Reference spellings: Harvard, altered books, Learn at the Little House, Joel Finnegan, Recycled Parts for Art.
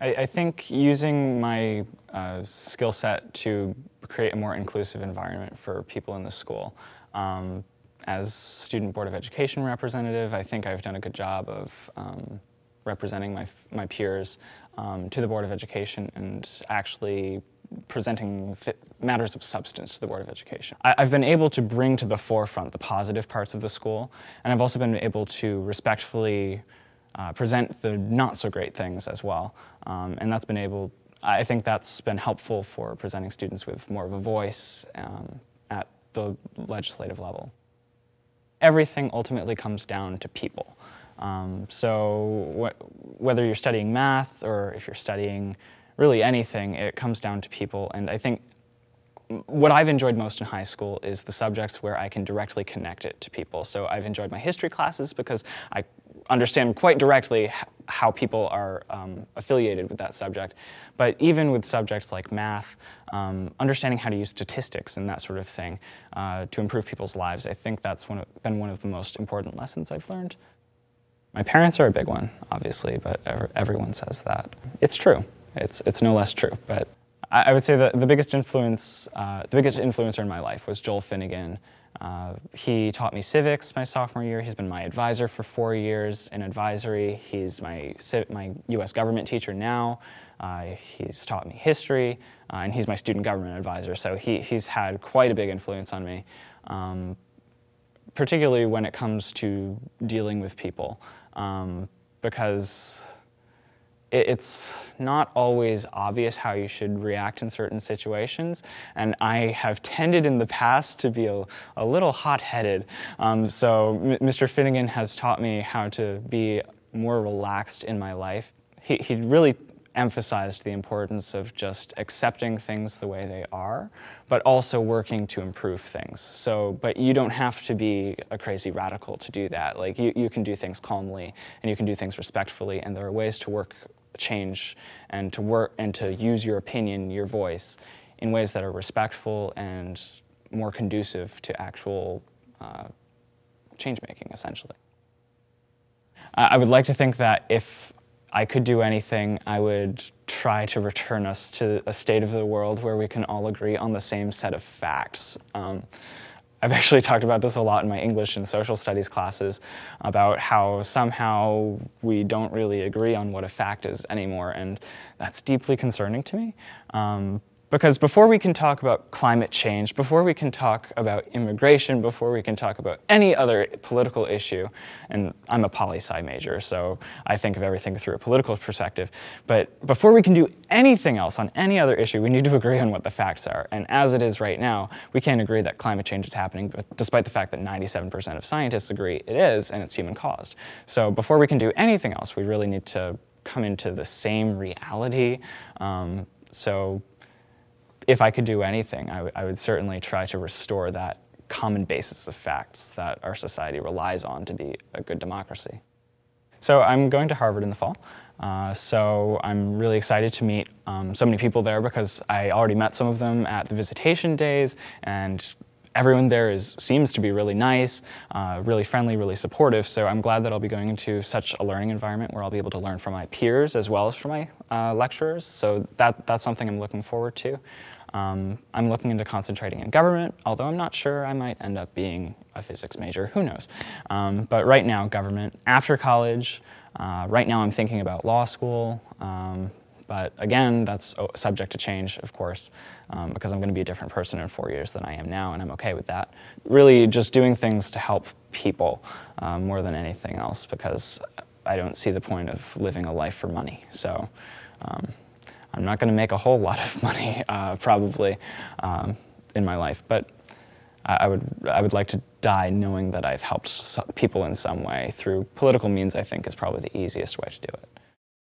I think using my skill set to create a more inclusive environment for people in the school. As Student Board of Education representative, I think I've done a good job of representing my peers to the Board of Education and actually presenting matters of substance to the Board of Education. I've been able to bring to the forefront the positive parts of the school, and I've also been able to respectfully present the not so great things as well, and that's been able, I think that's been helpful for presenting students with more of a voice at the legislative level. Everything ultimately comes down to people. So whether you're studying math or if you're studying really anything, it comes down to people, and I think what I've enjoyed most in high school is the subjects where I can directly connect it to people. So I've enjoyed my history classes because I understand quite directly how people are affiliated with that subject. But even with subjects like math, understanding how to use statistics and that sort of thing to improve people's lives, I think that's been one of the most important lessons I've learned. My parents are a big one, obviously, but everyone says that. It's true. It's no less true, but I would say that the biggest influencer in my life was Joel Finnegan. He taught me civics my sophomore year. He's been my advisor for 4 years in advisory. He's my U.S. government teacher now. He's taught me history, and he's my student government advisor. So he's had quite a big influence on me, particularly when it comes to dealing with people, because it's not always obvious how you should react in certain situations, and I have tended in the past to be a little hot-headed. So Mr. Finnegan has taught me how to be more relaxed in my life. He really emphasized the importance of just accepting things the way they are, but also working to improve things. So, but you don't have to be a crazy radical to do that. Like, you can do things calmly, and you can do things respectfully, and there are ways to work change and to work and to use your opinion, your voice, in ways that are respectful and more conducive to actual change making, essentially. I would like to think that if I could do anything, I would try to return us to a state of the world where we can all agree on the same set of facts. I've actually talked about this a lot in my English and social studies classes, about how somehow we don't really agree on what a fact is anymore, and that's deeply concerning to me. Because before we can talk about climate change, before we can talk about immigration, before we can talk about any other political issue, and I'm a poli-sci major, so I think of everything through a political perspective, but before we can do anything else on any other issue, we need to agree on what the facts are. And as it is right now, we can't agree that climate change is happening, despite the fact that 97% of scientists agree it is, and it's human-caused. So before we can do anything else, we really need to come into the same reality. So if I could do anything, I would certainly try to restore that common basis of facts that our society relies on to be a good democracy. So I'm going to Harvard in the fall, so I'm really excited to meet so many people there, because I already met some of them at the visitation days, and everyone there seems to be really nice, really friendly, really supportive, so I'm glad that I'll be going into such a learning environment where I'll be able to learn from my peers as well as from my lecturers, so that's something I'm looking forward to. I'm looking into concentrating in government, although I'm not sure, I might end up being a physics major, who knows. But right now, government. After college, right now I'm thinking about law school, but again, that's subject to change, of course, because I'm going to be a different person in 4 years than I am now, and I'm okay with that. Really just doing things to help people more than anything else, because I don't see the point of living a life for money. So I'm not going to make a whole lot of money, probably, in my life, but I would like to die knowing that I've helped people in some way. Through political means, I think, is probably the easiest way to do it.